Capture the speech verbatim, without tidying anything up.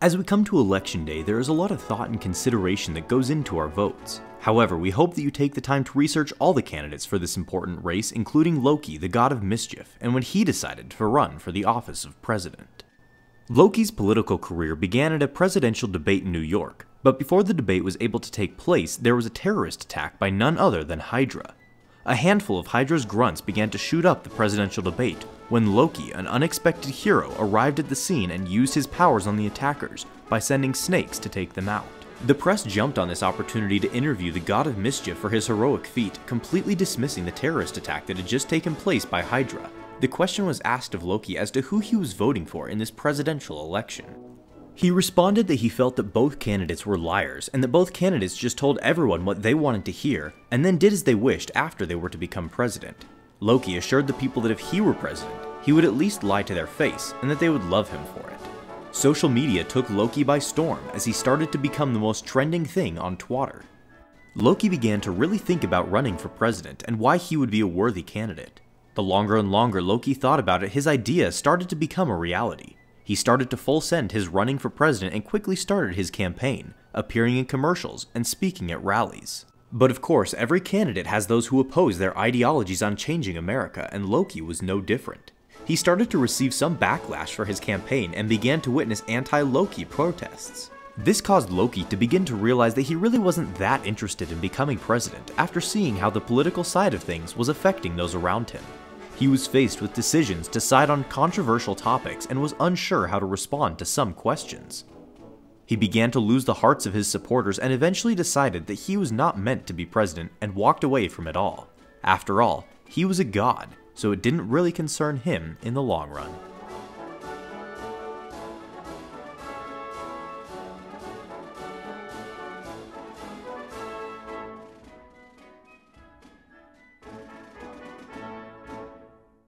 As we come to election day, there is a lot of thought and consideration that goes into our votes. However, we hope that you take the time to research all the candidates for this important race, including Loki, the god of mischief, and when he decided to run for the office of president. Loki's political career began at a presidential debate in New York, but before the debate was able to take place, there was a terrorist attack by none other than Hydra. A handful of Hydra's grunts began to shoot up the presidential debate, when Loki, an unexpected hero, arrived at the scene and used his powers on the attackers by sending snakes to take them out. The press jumped on this opportunity to interview the god of mischief for his heroic feat, completely dismissing the terrorist attack that had just taken place by Hydra. The question was asked of Loki as to who he was voting for in this presidential election. He responded that he felt that both candidates were liars, and that both candidates just told everyone what they wanted to hear, and then did as they wished after they were to become president. Loki assured the people that if he were president, he would at least lie to their face, and that they would love him for it. Social media took Loki by storm as he started to become the most trending thing on Twitter. Loki began to really think about running for president and why he would be a worthy candidate. The longer and longer Loki thought about it, his idea started to become a reality. He started to full send his running for president and quickly started his campaign, appearing in commercials and speaking at rallies. But of course, every candidate has those who oppose their ideologies on changing America, and Loki was no different. He started to receive some backlash for his campaign and began to witness anti-Loki protests. This caused Loki to begin to realize that he really wasn't that interested in becoming president after seeing how the political side of things was affecting those around him. He was faced with decisions to side on controversial topics and was unsure how to respond to some questions. He began to lose the hearts of his supporters and eventually decided that he was not meant to be president and walked away from it all. After all, he was a god, so it didn't really concern him in the long run.